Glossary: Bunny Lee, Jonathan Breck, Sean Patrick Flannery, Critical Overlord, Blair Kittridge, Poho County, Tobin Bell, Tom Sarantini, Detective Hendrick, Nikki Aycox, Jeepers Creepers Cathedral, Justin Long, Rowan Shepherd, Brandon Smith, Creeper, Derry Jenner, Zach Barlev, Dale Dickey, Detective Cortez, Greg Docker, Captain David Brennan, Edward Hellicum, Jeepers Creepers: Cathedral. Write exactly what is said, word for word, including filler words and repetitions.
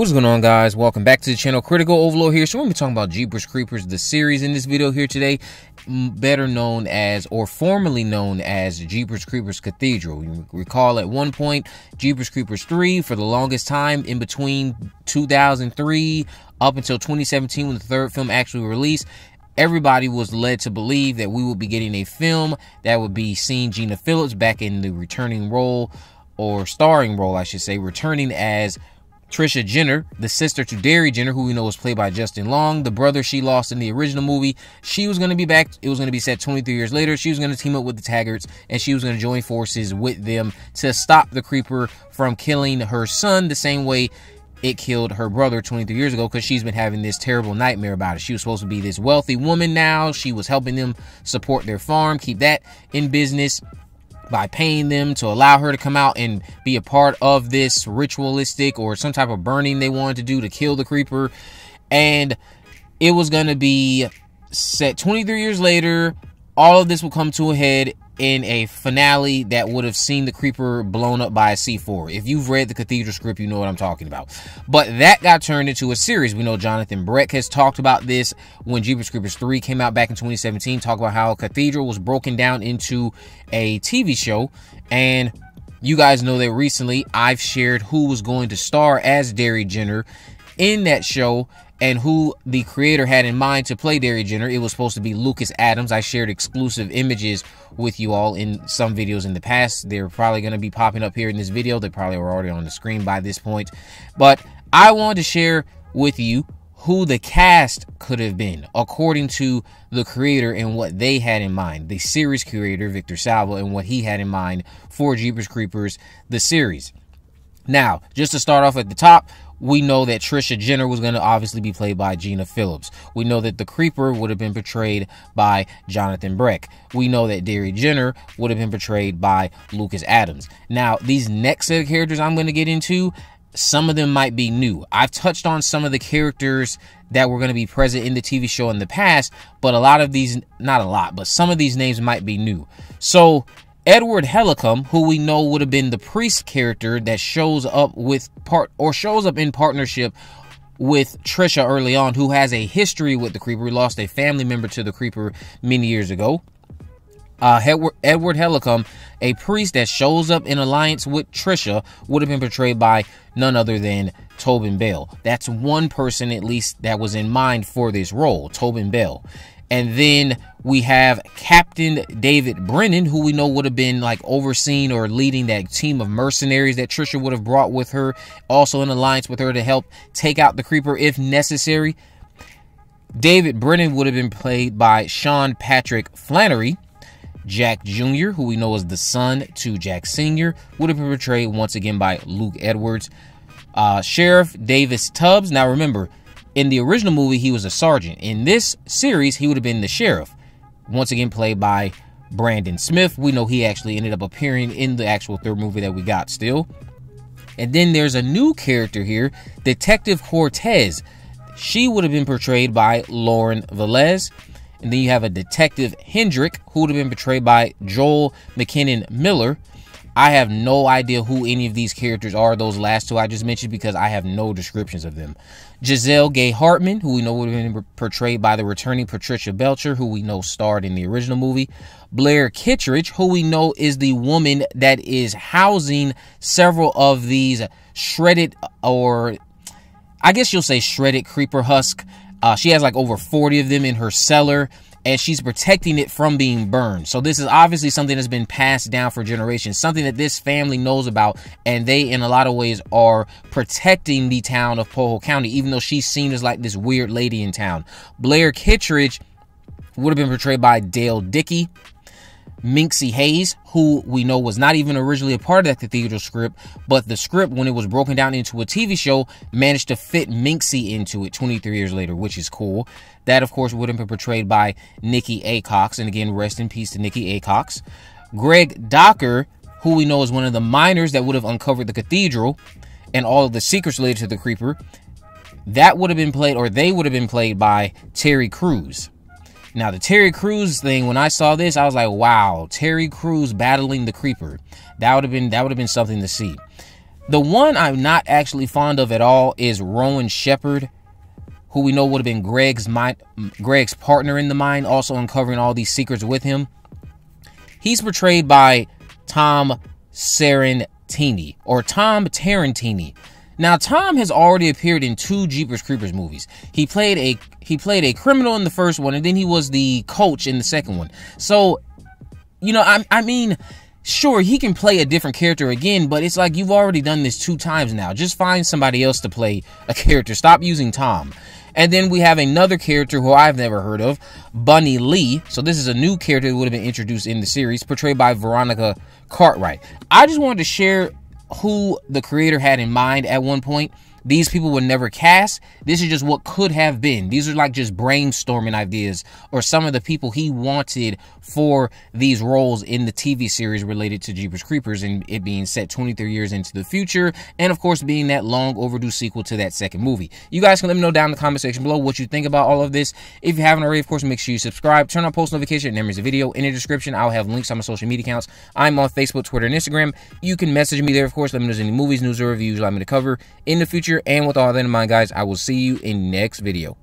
What's going on, guys? Welcome back to the channel. Critical Overlord here. So we're going to be talking about Jeepers Creepers, the series, in this video here today, better known as, or formerly known as, Jeepers Creepers Cathedral. You recall at one point, Jeepers Creepers three, for the longest time, in between two thousand three up until twenty seventeen, when the third film actually released, everybody was led to believe that we would be getting a film that would be seeing Gina Phillips back in the returning role, or starring role, I should say, returning as Trisha Jenner, the sister to Derry Jenner, who we know was played by Justin Long, the brother she lost in the original movie. She was going to be back. It was going to be set twenty-three years later. She was going to team up with the Taggarts, and she was going to join forces with them to stop the Creeper from killing her son the same way it killed her brother twenty-three years ago, because she's been having this terrible nightmare about it. She was supposed to be this wealthy woman now. She was helping them support their farm, keep that in business, by paying them to allow her to come out and be a part of this ritualistic or some type of burning they wanted to do to kill the Creeper. And it was going to be set twenty-three years later. All of this will come to a head in a finale that would have seen the Creeper blown up by a C four. If you've read the Cathedral script, you know what I'm talking about. But that got turned into a series. We know Jonathan Breck has talked about this when Jeepers Creepers three came out back in twenty seventeen. Talk about how Cathedral was broken down into a T V show. And you guys know that recently I've shared who was going to star as Derry Jenner in that show, and who the creator had in mind to play Derry Jenner. It was supposed to be Lucas Adams. I shared exclusive images with you all in some videos in the past. They're probably going to be popping up here in this video. They probably were already on the screen by this point. But I wanted to share with you who the cast could have been, according to the creator and what they had in mind. The series creator, Victor Salvo, and what he had in mind for Jeepers Creepers, the series. Now, just to start off at the top, we know that Trisha Jenner was going to obviously be played by Gina Phillips. We know that the Creeper would have been portrayed by Jonathan Breck. We know that Derry Jenner would have been portrayed by Lucas Adams. Now, these next set of characters I'm going to get into, some of them might be new. I've touched on some of the characters that were going to be present in the T V show in the past, but a lot of these, not a lot, but some of these names might be new. So Edward Hellicum, who we know would have been the priest character that shows up with part or shows up in partnership with Trisha early on, who has a history with the Creeper. We lost a family member to the Creeper many years ago. Uh, Edward, Edward Hellicum, a priest that shows up in alliance with Trisha, would have been portrayed by none other than Tobin Bell. That's one person, at least, that was in mind for this role, Tobin Bell. And then we have Captain David Brennan, who we know would have been like overseeing or leading that team of mercenaries that Trisha would have brought with her, also in alliance with her to help take out the Creeper if necessary. David Brennan would have been played by Sean Patrick Flannery. Jack Junior, who we know is the son to Jack Senior, would have been portrayed once again by Luke Edwards. Uh, Sheriff Davis Tubbs. Now remember, in the original movie, he was a sergeant. In this series, he would have been the sheriff, once again played by Brandon Smith. We know he actually ended up appearing in the actual third movie that we got still. And then there's a new character here, Detective Cortez. She would have been portrayed by Lauren Velez. And then you have a Detective Hendrick, who would have been portrayed by Joel McKinnon Miller. I have no idea who any of these characters are, those last two I just mentioned, because I have no descriptions of them. Giselle Gay Hartman, who we know would have been portrayed by the returning Patricia Belcher, who we know starred in the original movie. Blair Kittridge, who we know is the woman that is housing several of these shredded, or I guess you'll say shredded, creeper husk. Uh, she has like over forty of them in her cellar, and she's protecting it from being burned. So this is obviously something that's been passed down for generations, something that this family knows about, and they, in a lot of ways, are protecting the town of Poho County, even though she's seen as like this weird lady in town. Blair Kittridge would have been portrayed by Dale Dickey. Minxie Hayes, who we know was not even originally a part of that Cathedral script, but the script, when it was broken down into a T V show, managed to fit Minxie into it twenty-three years later, which is cool. That, of course, would have been portrayed by Nikki Aycox, and again, rest in peace to Nikki Aycox. Greg Docker, who we know is one of the miners that would have uncovered the Cathedral and all of the secrets related to the Creeper, that would have been played, or they would have been played by Terry Crews. Now, the Terry Crews thing, when I saw this, I was like, wow, Terry Crews battling the Creeper. That would have been that would have been something to see. The one I'm not actually fond of at all is Rowan Shepherd, who we know would have been Greg's mine, Greg's partner in the mine, also uncovering all these secrets with him. He's portrayed by Tom Sarantini, or Tom Tarantini. Now, Tom has already appeared in two Jeepers Creepers movies. He played a he played a criminal in the first one, and then he was the coach in the second one. So, you know, I, I mean, sure, he can play a different character again, but it's like you've already done this two times now. Just find somebody else to play a character. Stop using Tom. And then we have another character who I've never heard of, Bunny Lee. So this is a new character that would have been introduced in the series, portrayed by Veronica Cartwright. I just wanted to share who the creator had in mind at one point. These people were never cast. This is just what could have been. These are like just brainstorming ideas or some of the people he wanted for these roles in the T V series related to Jeepers Creepers, and it being set twenty-three years into the future, and of course being that long overdue sequel to that second movie. You guys can let me know down in the comment section below what you think about all of this. If you haven't already, of course, make sure you subscribe, turn on post notification, and there's a video in the description. I'll have links on my social media accounts. I'm on Facebook, Twitter, and Instagram. You can message me there, of course. Let me know if there's any movies, news, or reviews you'd like me to cover in the future. And with all that in mind, guys, I will see you in next video.